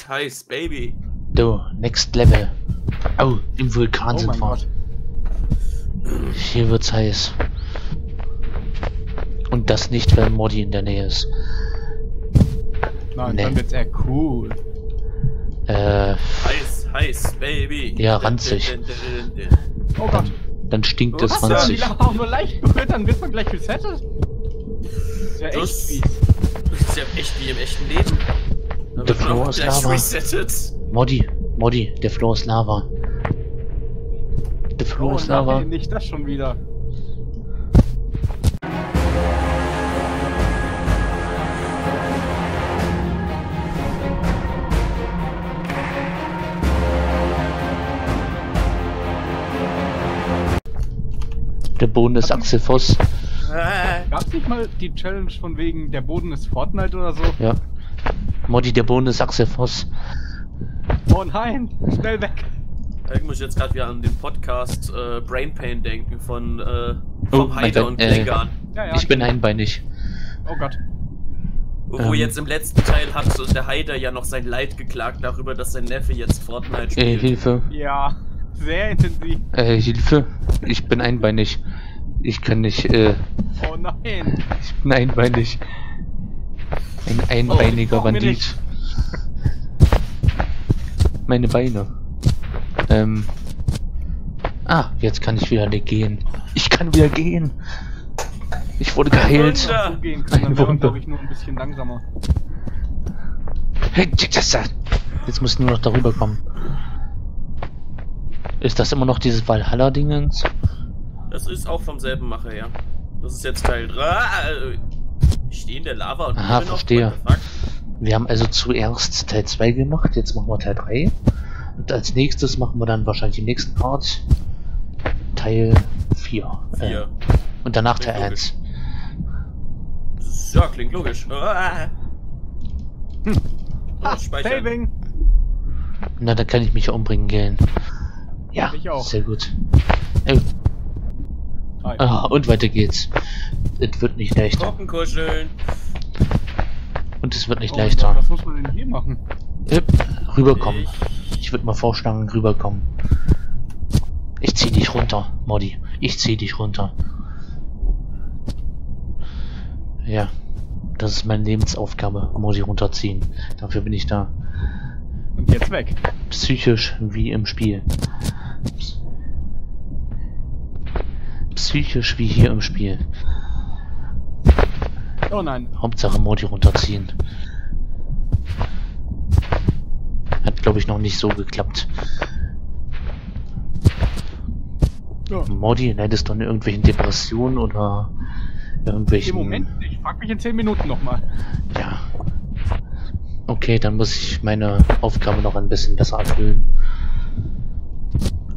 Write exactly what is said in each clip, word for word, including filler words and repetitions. Nice, heiß, Baby. Du, next level. Au, im Vulkan oh sind wir. Hier wird's heiß. Und das nicht, weil Modi in der Nähe ist. Nein, nee. Dann wird's eher cool. Äh. Heiß, heiß, Baby. Ja, ranzig. Oh Gott. Dann, dann stinkt es ranzig. Die lachen auch nur leicht berührt, dann wird man gleich gesettet. Ist ja echt fies. Ist ja echt wie im echten Leben. Dann der Floor ist Lava. Resettet. Modi, Modi, der Floor ist Lava. Der Floor oh, ist Lava. Nein, nicht das schon wieder. Der Boden ist Axel Voss. Gab's nicht mal die Challenge von wegen der Boden ist Fortnite oder so? Ja. Modi, der Boden ist Axel Voss. Oh nein, schnell weg. Ich muss jetzt gerade wieder an den Podcast äh, Brain Pain denken von äh, vom oh, Haider und äh, ja, ja, Ich bin einbeinig. Oh Gott. Wo ähm. jetzt im letzten Teil hat so der Haider ja noch sein Leid geklagt darüber, dass sein Neffe jetzt Fortnite spielt. Äh, Hilfe. Ja. Sehr intensiv. Äh, Hilfe. Ich bin einbeinig. Ich kann nicht, äh... Oh nein. Ich bin einbeinig. Ein einbeiniger oh, Bandit. Meine Beine. Ähm... Ah, jetzt kann ich wieder gehen. Ich kann wieder gehen. Ich wurde geheilt. Ein Wunder. Dann glaube ich nur ein bisschen langsamer. Jetzt muss ich nur noch darüber kommen. Ist das immer noch dieses Valhalla-Dingens? Das ist auch vom selben Macher, ja. Das ist jetzt Teil drei. Ich stehe in der Lava und... Aha, verstehe. Wir haben also zuerst Teil zwei gemacht, jetzt machen wir Teil drei. Und als nächstes machen wir dann wahrscheinlich im nächsten Part Teil vier. vier. Äh, und danach klingt Teil logisch. eins. Ja, klingt logisch. Hm. Ha, Saving! Na, da kann ich mich ja umbringen gehen. Ja, ich auch. Sehr gut. Äh. Ah, und weiter geht's. Es wird nicht leichter. Trockenkuscheln. Und es wird nicht oh, leichter. Was muss man denn hier machen? Äh, rüberkommen. Ich, ich würde mal vorschlagen, rüberkommen. Ich zieh dich runter, Modi. Ich zieh dich runter. Ja, das ist meine Lebensaufgabe, Modi runterziehen. Dafür bin ich da. Und jetzt weg. Psychisch wie im Spiel. Psychisch wie hier im Spiel. Oh nein. Hauptsache Modi runterziehen. Hat glaube ich noch nicht so geklappt. Ja. Modi, leidest du an irgendwelchen Depressionen oder irgendwelchen... Im Moment nicht. Frag mich in zehn Minuten nochmal. Ja. Okay, dann muss ich meine Aufgabe noch ein bisschen besser erfüllen.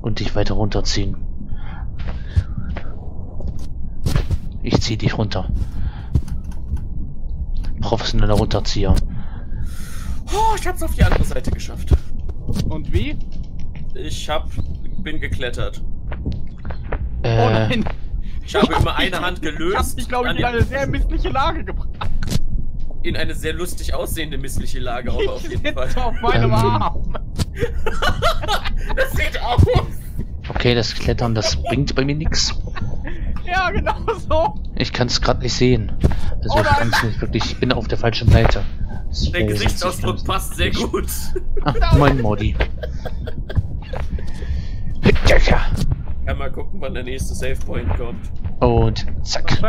Und dich weiter runterziehen. Ich zieh dich runter. Professioneller Runterzieher. Oh, ich hab's auf die andere Seite geschafft. Und wie? Ich hab... bin geklettert. Äh, oh nein! Ich habe immer eine Hand gelöst. Ich glaube, ich bin in eine sehr missliche Lage gebracht. In eine sehr lustig aussehende missliche Lage auch auf jeden Fall. Auf meinem ähm. Arm. Das sieht aus. Okay, das Klettern, das bringt bei mir nichts. Ja, genau so. Ich kann es gerade nicht sehen. Also oh ich kann es nicht wirklich. Ich bin auf der falschen Seite. Das der Gesichtsausdruck passt sehr gut. Ach, mein Modi. Ja, ja. Ja, mal gucken, wann der nächste Save Point kommt. Und zack.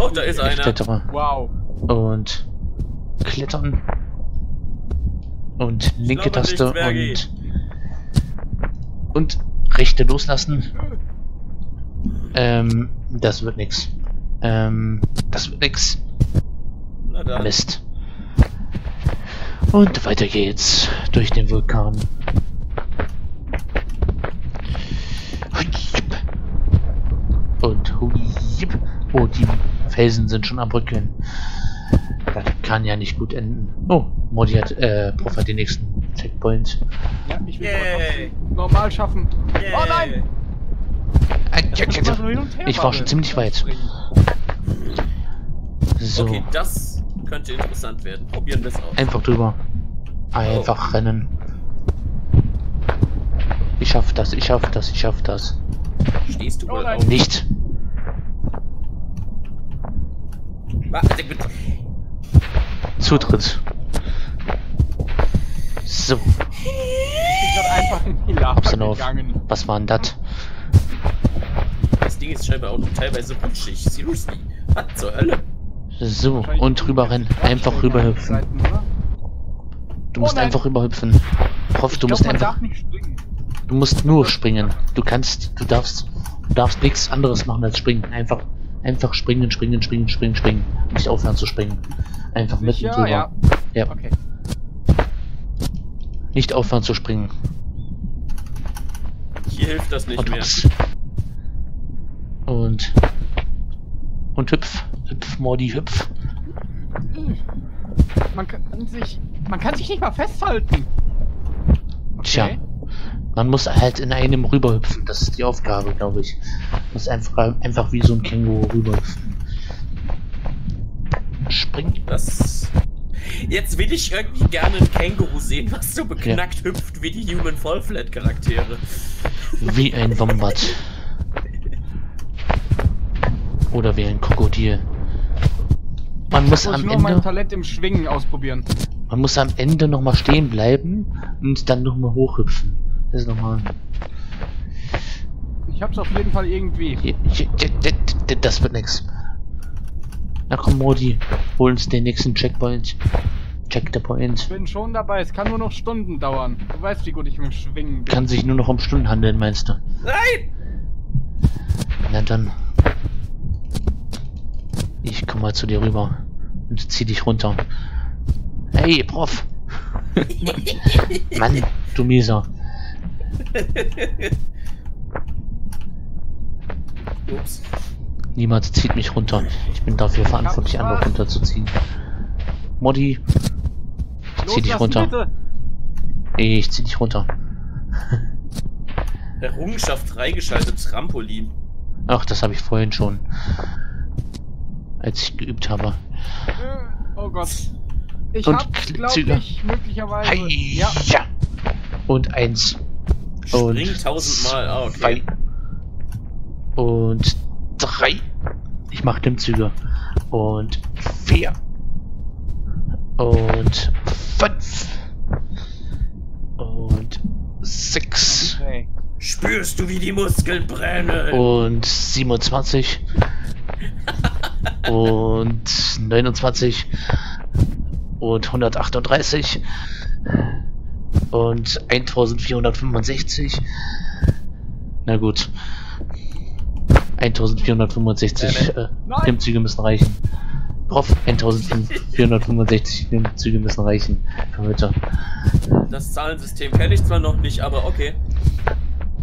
Oh, da ist ich einer. Klettere. Wow. Und klettern. Und linke glaube, Taste und, und rechte loslassen. Ähm, das wird nix. Ähm, das wird nix. Na dann. Mist. Und weiter geht's. Durch den Vulkan. Und huip. Oh, die Felsen sind schon am Brücken. Das kann ja nicht gut enden. Oh, Modi hat, äh, Prof hat den nächsten Checkpoint. Ja, ich will yeah. normal schaffen. Yeah. Oh nein! Ich war schon ziemlich weit. So. Okay, das könnte interessant werden. Probieren wir es aus. Einfach drüber. Einfach oh. rennen. Ich schaff das, ich schaff das, ich schaff das. Stehst du wohl auf? Nicht. Warte, bitte. Zutritt. So. Ich bin gerade einfach in die Lava gegangen. Was war denn das? Das Ding ist scheinbar auch teilweise rutschig. Seriously. Was zur Hölle? So, und rüber rennen. Einfach rüberhüpfen. Du musst oh einfach rüberhüpfen. Prof, du glaub, musst einfach. Nicht du musst nur springen. Du kannst, du darfst, du darfst nichts anderes machen als springen. Einfach, einfach springen, springen, springen, springen, springen. Nicht aufhören zu springen. Einfach mitten drüber. Ja. ja. Okay. Nicht aufhören zu springen. Hier hilft das nicht und mehr. Ups. Und und hüpf, hüpf, Mordi, hüpf. Man kann sich, man kann sich nicht mal festhalten. Okay. Tja, man muss halt in einem rüberhüpfen. Das ist die Aufgabe, glaube ich. Muss einfach, einfach wie so ein Känguru rüberhüpfen. Springt das? Jetzt will ich irgendwie gerne ein Känguru sehen, was so beknackt ja. hüpft wie die Human Fall Flat Charaktere. Wie ein Wombat. Oder wie ein Krokodil. Man muss, muss am Ende mein Talent im Schwingen ausprobieren. Man muss am Ende nochmal stehen bleiben und dann nochmal hochhüpfen. Das ist nochmal. Ich hab's auf jeden Fall irgendwie. Das wird nix. Na komm, Modi, hol uns den nächsten Checkpoint. Check the Point. Ich bin schon dabei, es kann nur noch Stunden dauern. Du weißt, wie gut ich mit dem Schwingen bin. Kann sich nur noch um Stunden handeln, meinst du? Nein! Na dann. Ich komm mal zu dir rüber und zieh dich runter. Hey, Prof! Mann, du Mieser. Ups. Niemand zieht mich runter. Ich bin dafür verantwortlich, andere runterzuziehen. Modi, ich zieh dich runter. Bitte. Ich zieh dich runter. Errungenschaft freigeschaltet, Trampolin. Ach, das habe ich vorhin schon. Als ich geübt habe. Oh Gott. Ich Und Klickzüge. Ja. ja. Und eins. Und spring tausendmal. Ah, okay. Zwei. Und drei. Ich mache Klimmzüge. Und vier. Und fünf. Und sechs. Okay. Spürst du, wie die Muskeln brennen? Und siebenundzwanzig. Und neunundzwanzig. Und hundertachtunddreißig. Und eintausendvierhundertfünfundsechzig. Na gut. eintausendvierhundertfünfundsechzig äh, Klimmzüge müssen reichen. Prof, eintausendvierhundertfünfundsechzig Klimmzüge müssen reichen. Für heute. Das Zahlensystem kenne ich zwar noch nicht, aber okay.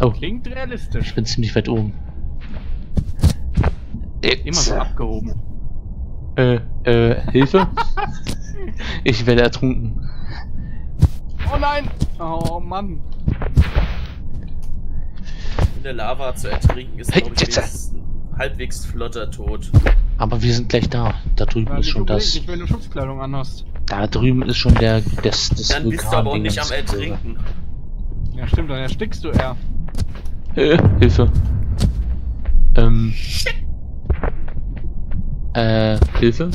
Oh. Klingt realistisch. Ich bin ziemlich weit oben. Immer so abgehoben. Äh, äh, Hilfe? Ich werde ertrunken. Oh nein! Oh Mann! In der Lava zu ertrinken ist, hey, ich, ein halbwegs flotter Tod. Aber wir sind gleich da. Da drüben ja, ist schon das. Nicht, wenn du Schutzkleidung anhast. Da drüben ist schon der. Das, das dann bist du aber auch nicht am Ertrinken. Ja, stimmt, dann erstickst du eher. Äh, Hilfe. Ähm. Shit. Äh, Hilfe?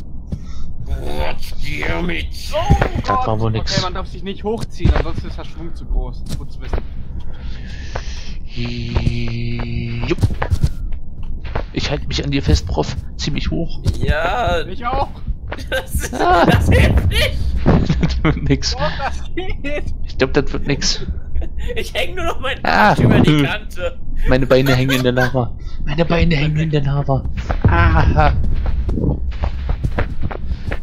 What's your mit? Oh, das war wohl nix. Okay, man darf sich nicht hochziehen, ansonsten ist der Schwung zu groß. Gut zu wissen. Jupp. Ich halte mich an dir fest, Prof. Ziemlich hoch. Ja. Ich auch. Das, ist, ah. das hilft nicht. Das wird nix. Oh, das geht. Ich glaube, das wird nix. Ich hänge nur noch meinen ah. Arsch über die Kante. Meine Beine hängen in der Lava. Meine Beine hängen in der Lava. Ah.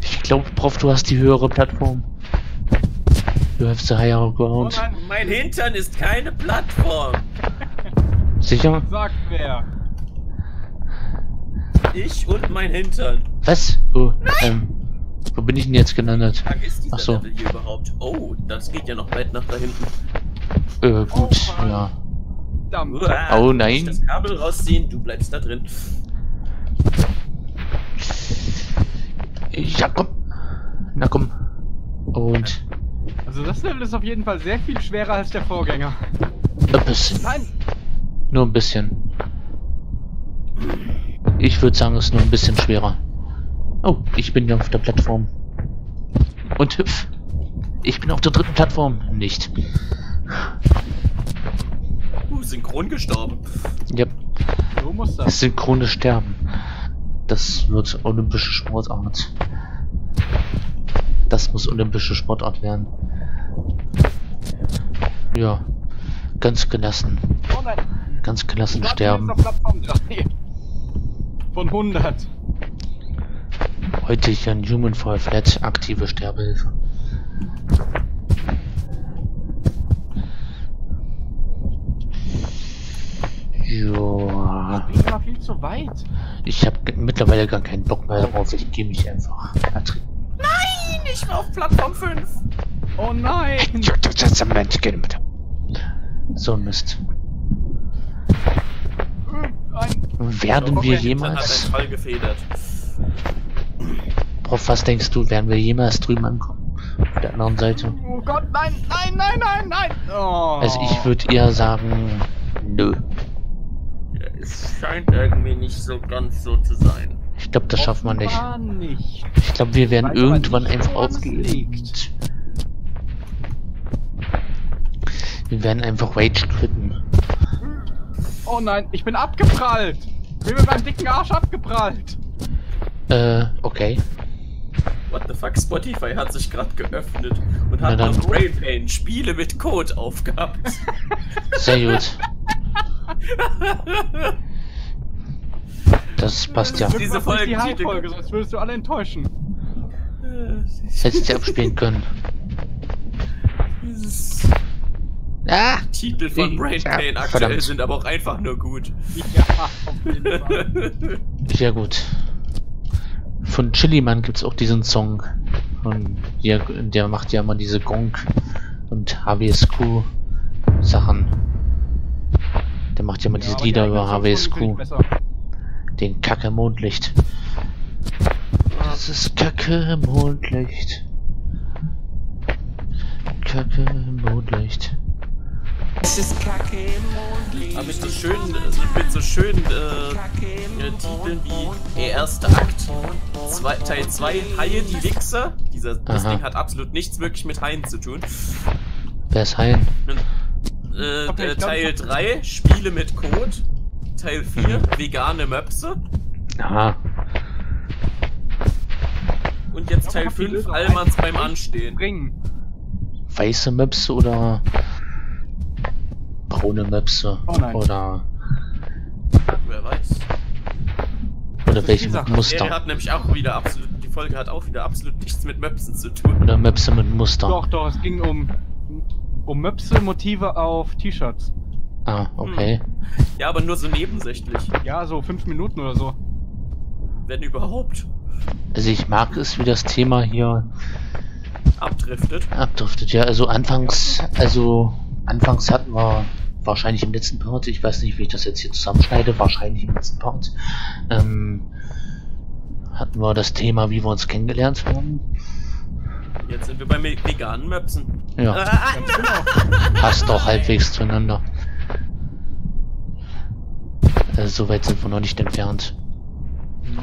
Ich glaube, Prof, du hast die höhere Plattform. Du hast die higher ground. Oh nein, mein Hintern ist keine Plattform. Sicher? Sagt wer? Ich und mein Hintern. Was? Oh, ähm, wo bin ich denn jetzt gelandet? Ach so. Hier überhaupt? Oh, das geht ja noch weit nach da hinten. Äh, gut, oh, ja. Verdammt. Oh nein. Das Kabel rausziehen, du bleibst da drin. Ja, komm. Na komm. Und Also das Level ist auf jeden Fall sehr viel schwerer als der Vorgänger. Ein bisschen. Nein! Nur ein bisschen. Ich würde sagen, es ist nur ein bisschen schwerer. Oh, ich bin ja auf der Plattform. Und hüpf. Ich bin auf der dritten Plattform. Nicht. Uh, synchron gestorben. Ja. So muss das. Synchrone Sterben. Das wird olympische Sportart. Das muss olympische Sportart werden. Ja. Ganz gelassen. Oh nein. Ganz gelassen ich sterben. Von hundert. Heute hier ein Human Fall Flat, aktive Sterbehilfe. Joa. Ich bin immer viel zu weit. Ich habe mittlerweile gar keinen Bock mehr drauf. Ich gehe mich einfach ertrinken. Nein, ich war auf Plattform fünf. Oh nein. So ein Mist. Werden wir jemals... Prof, was denkst du, werden wir jemals drüben ankommen? Auf der anderen Seite? Oh Gott, nein, nein, nein, nein, nein! Oh. Also ich würde eher sagen, nö. Es scheint irgendwie nicht so ganz so zu sein. Ich glaube, das schafft man nicht. nicht. Ich glaube, wir werden Weiß irgendwann nicht, einfach aufgelegt. Wir werden einfach Rage quitten. Oh nein, ich bin abgeprallt! Ich bin beim dicken Arsch abgeprallt! Äh, okay. What the fuck, Spotify hat sich gerade geöffnet und hat dann Brain Pain Spiele mit Code aufgehabt. Sehr gut. Das passt ja. Das diese Folge, die High-Folge, sonst würdest du alle enttäuschen. Das hättest du abspielen können. Dieses ah, Titel von Brain Pain aktuell verdammt. Sind aber auch einfach nur gut. Ja, auf jeden Fall. Sehr gut. Von Chiliman gibt es auch diesen Song. Und der, der macht ja immer diese Gong und H W S Q Sachen. Der macht ja immer ja, diese Lieder über H W S Q. Den Kacke Mondlicht. Das ist Kacke Mondlicht. Kacke Mondlicht. Es ist Kacke im Mondlicht. Aber mit so schönen, also mit so schönen äh, äh, Titeln wie Der erste Akt, zwei, Teil zwei, Haie, die Wichser. Dieser, das Ding hat absolut nichts wirklich mit Haien zu tun. Wer ist Haien? Äh, äh, Teil drei, Spiele mit Code. Teil vier, vegane Möpse. Aha. Und jetzt Teil fünf, Allmanns beim Anstehen. Weiße Möpse oder... Braune Möpse oh oder wer weiß oder welche Muster. Der hat nämlich auch wieder absolut die Folge hat auch wieder absolut nichts mit Möpsen zu tun oder Möpse mit Muster. Doch doch, es ging um um Möpse Motive auf T-Shirts. Ah okay. Hm. Ja, aber nur so nebensächlich. Ja, so fünf Minuten oder so. Wenn überhaupt. Also ich mag es, wie das Thema hier abdriftet. Abdriftet ja, also anfangs also Anfangs hatten wir wahrscheinlich im letzten Part, ich weiß nicht, wie ich das jetzt hier zusammenschneide, wahrscheinlich im letzten Part, ähm, hatten wir das Thema, wie wir uns kennengelernt haben. Jetzt sind wir bei veganen Möpsen. Ja. Ah, genau. Passt doch halbwegs zueinander. Äh, so weit sind wir noch nicht entfernt. Mhm.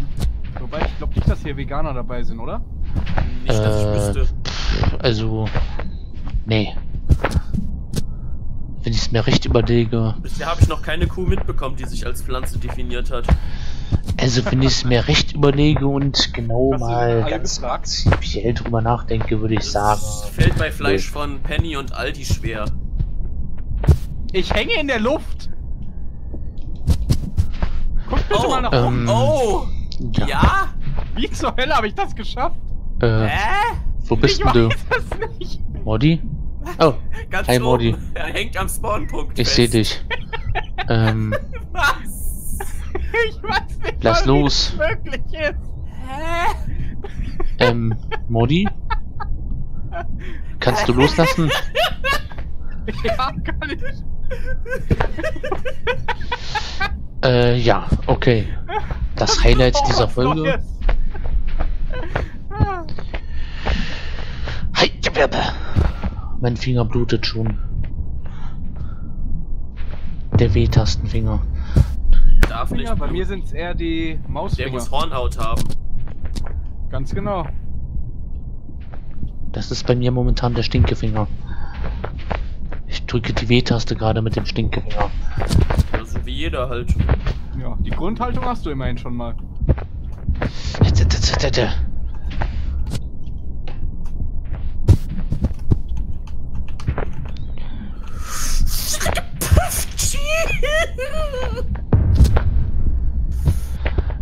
Wobei, ich glaube nicht, dass hier Veganer dabei sind, oder? Nicht, äh, dass ich wüsste. Also, nee. Wenn ich es mir recht überlege. Bisher habe ich noch keine Kuh mitbekommen, die sich als Pflanze definiert hat. Also wenn ich es mir recht überlege und genau hast mal ganz speziell drüber nachdenke, würde ich das sagen. Fällt bei Fleisch nee. Von Penny und Aldi schwer. Ich hänge in der Luft! Guck bitte oh, mal nach oben! Ähm, oh! Ja. ja? Wie zur Hölle habe ich das geschafft? Äh? Wo bist ich denn du? Das nicht. Modi? Oh, ganz hi Modi. Er hängt am Spawnpunkt. Ich sehe dich. ähm. Was? Ich weiß nicht, lass mal, los. Wie das möglich ist. Hä? Ähm, Modi? Kannst du loslassen? Ja, kann ich. äh, ja, okay. Das Highlight oh, dieser Folge. Hi, Mein Finger blutet schon. Der W-Tastenfinger. Darf nicht. Bei mir sind es eher die Mausfinger. Der muss Hornhaut haben. Ganz genau. Das ist bei mir momentan der Stinkefinger. Ich drücke die W-Taste gerade mit dem Stinkefinger. Ja, so wie jeder halt. Ja, die Grundhaltung hast du immerhin schon mal.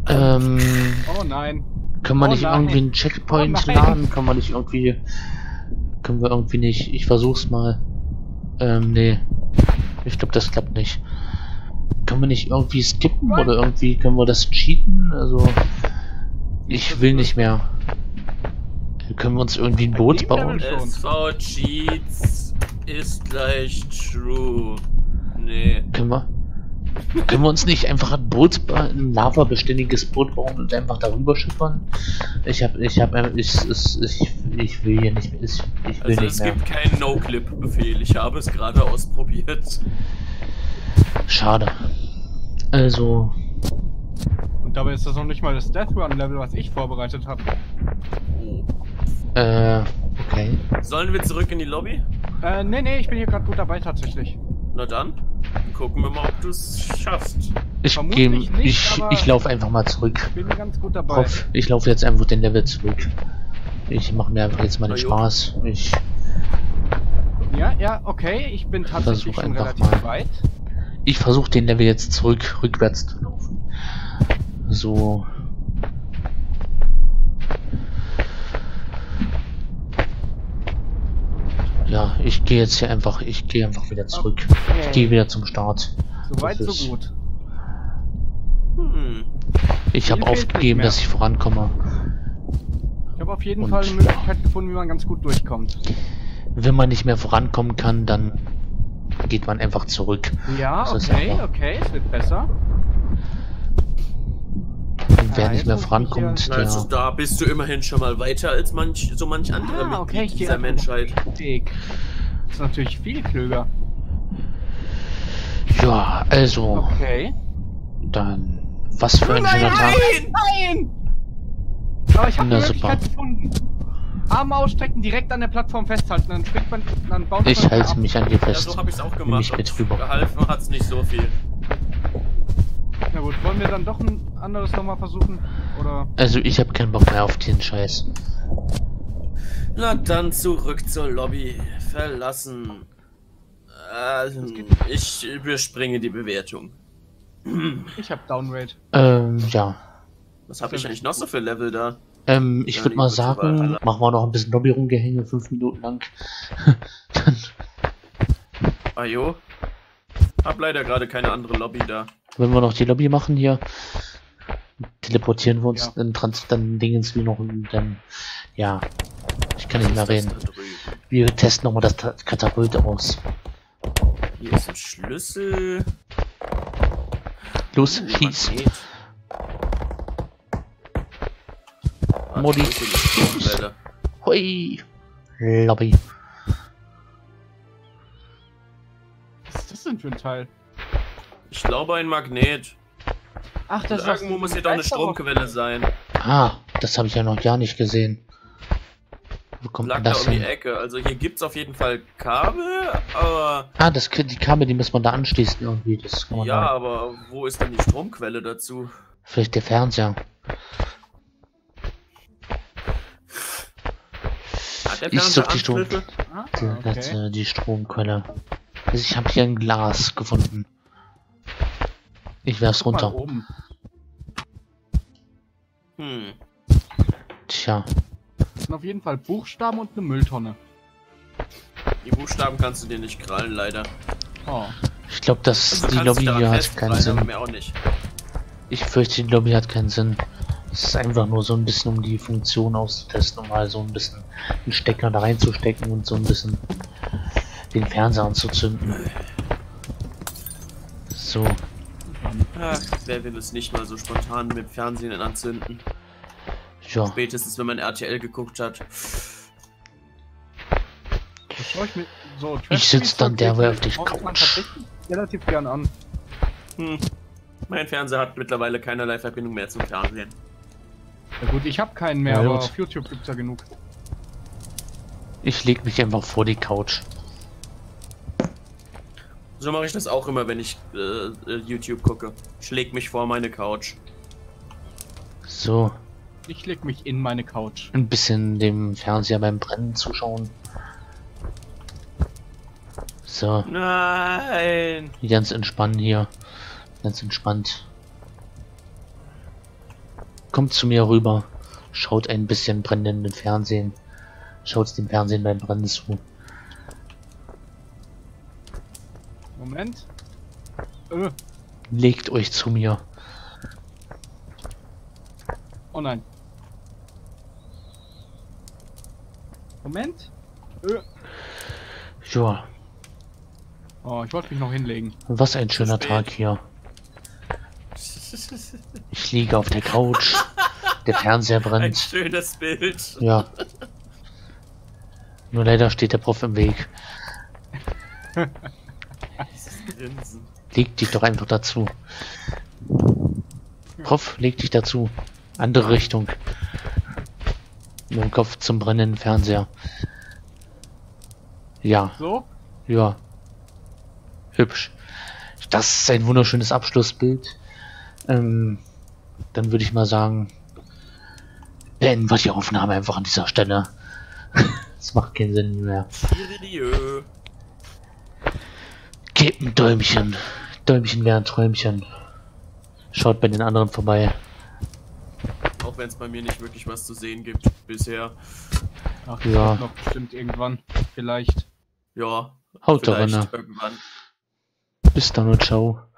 ähm... Oh nein. Können wir oh nicht nein. irgendwie einen Checkpoint oh laden? Können wir nicht irgendwie... Können wir irgendwie nicht... Ich versuch's mal. Ähm, nee. Ich glaube, das klappt nicht. Können wir nicht irgendwie skippen nein. oder irgendwie können wir das cheaten? Also... Ich will nicht mehr. Können wir uns irgendwie ein Boot bauen? S V Cheats ist gleich true. Nee. Können wir? Können wir uns nicht einfach ein Boot, ein lavabeständiges Boot bauen und einfach darüber schippern? Ich hab, ich hab, ich, ich, ich will hier nicht mehr. Ich, ich will also nicht es mehr. Gibt keinen No-Clip-Befehl. Ich habe es gerade ausprobiert. Schade. Also. Und dabei ist das noch nicht mal das Death Run Level, was ich vorbereitet habe. Oh. Äh, okay. Sollen wir zurück in die Lobby? Äh, nee, nee, ich bin hier gerade gut dabei tatsächlich. Na dann, gucken wir mal, ob du es schaffst. Ich gehe, ich, ich laufe einfach mal zurück. Ich bin ganz gut dabei. Auf, ich laufe jetzt einfach den Level zurück. Ich mache mir einfach jetzt mal den Spaß. Ich. Ja, ja, okay, ich bin tatsächlich schon relativ mal. weit. Ich versuche den Level jetzt zurück, rückwärts zu laufen. So. Ja, ich gehe jetzt hier einfach, ich gehe einfach wieder zurück. Okay. Ich gehe wieder zum Start. So weit, so gut. Hm. Ich habe aufgegeben, dass ich vorankomme. Ich habe auf jeden Und Fall eine Möglichkeit gefunden, wie man ganz gut durchkommt. Wenn man nicht mehr vorankommen kann, dann geht man einfach zurück. Ja, das okay, okay, es wird besser. Wer ja, nicht mehr vorankommt, der... Also da bist du immerhin schon mal weiter als manch, so manch andere ah, okay, Mitglied dieser Menschheit. Dick. Das ist natürlich viel klüger. Ja, also... Okay. Dann... Was für ein nein, schöner Tag. Nein, nein! Aber ich habe eine Möglichkeit gefunden. Arme ausstrecken, direkt an der Plattform festhalten, dann springt man... Dann baut ich man halte ab. mich an die fest. Ja, so habe ich es auch gemacht. Geholfen hat es nicht so viel. Na gut, wollen wir dann doch ein anderes nochmal versuchen? Oder? Also ich habe keinen Bock mehr auf den Scheiß. Na dann zurück zur Lobby. Verlassen. Also, ich überspringe die Bewertung. Ich habe Downrate. Ähm, ja. Was habe ich eigentlich noch so für Level da? Ähm, ich würde mal sagen, machen wir noch ein bisschen Lobby rumgehänge, fünf Minuten lang. Dann. Ah jo. Hab leider gerade keine andere Lobby da. Wenn wir noch die Lobby machen hier, teleportieren wir uns, ja. dann, trans dann dingens wir noch und dann, ja, ich kann nicht mehr reden. Wir testen nochmal das Katapult aus. Hier ist ein Schlüssel. Los, oh, schieß. Modi. Hoi. Lobby. Was ist das denn für ein Teil? Ich glaube ein Magnet. Ach, das ist irgendwo muss hier doch eine Stromquelle sein. Ah, das habe ich ja noch gar nicht gesehen. Wo kommt Lag das da um hin? die Ecke. Also hier gibt's auf jeden Fall Kabel, aber. Ah, das die Kabel, die muss man da anschließen irgendwie. Das ja, da. aber wo ist denn die Stromquelle dazu? Vielleicht der Fernseher. Ah, der ich suche die Strom. Ah, okay. Die Stromquelle. Also ich habe hier ein Glas gefunden. Ich werf's runter. Hm. Tja. Das sind auf jeden Fall Buchstaben und eine Mülltonne. Die Buchstaben kannst du dir nicht krallen, leider. Oh. Ich glaube, dass also die Lobby hier hat keinen Sinn. Mir auch nicht. Ich fürchte, die Lobby hat keinen Sinn. Es ist einfach nur so ein bisschen, um die Funktion auszutesten, um mal so ein bisschen einen Stecker da reinzustecken und so ein bisschen den Fernseher anzuzünden. So. Ach, wer will es nicht mal so spontan mit Fernsehen anzünden? Ja. Spätestens, wenn man R T L geguckt hat. euch mit so Trash ich sitze dann derweil auf dich Couch. Relativ gern an. Hm. Mein Fernseher hat mittlerweile keinerlei Verbindung mehr zum Fernsehen. Na gut, ich habe keinen mehr, ja, aber auf YouTube gibt's ja genug. Ich leg mich einfach vor die Couch. So mache ich das auch immer, wenn ich äh, YouTube gucke. Ich leg mich vor meine Couch. So. Ich leg mich in meine Couch. Ein bisschen dem Fernseher beim Brennen zuschauen. So. Nein. Ganz entspannt hier. Ganz entspannt. Kommt zu mir rüber. Schaut ein bisschen brennenden Fernsehen. Schaut dem Fernsehen beim Brennen zu. Moment. Äh. Legt euch zu mir. Oh nein. Moment. Äh. Joa. Oh, ich wollte mich noch hinlegen. Was ein schöner Tag hier. Ich liege auf der Couch. Der Fernseher brennt. Ein schönes Bild. Ja. Nur leider steht der Prof im Weg. Leg dich doch einfach dazu. Prof, leg dich dazu. Andere Richtung. Mit dem Kopf zum brennenden Fernseher. Ja. So? Ja. Hübsch. Das ist ein wunderschönes Abschlussbild. Ähm, dann würde ich mal sagen, beenden wir die Aufnahme einfach an dieser Stelle. Das macht keinen Sinn mehr. Gebt ein Däumchen. Däumchen wäre ein Träumchen. Schaut bei den anderen vorbei. Auch wenn es bei mir nicht wirklich was zu sehen gibt bisher. Ach ja. Noch bestimmt irgendwann. Vielleicht. Ja. Haut da rein. Bis dann und ciao.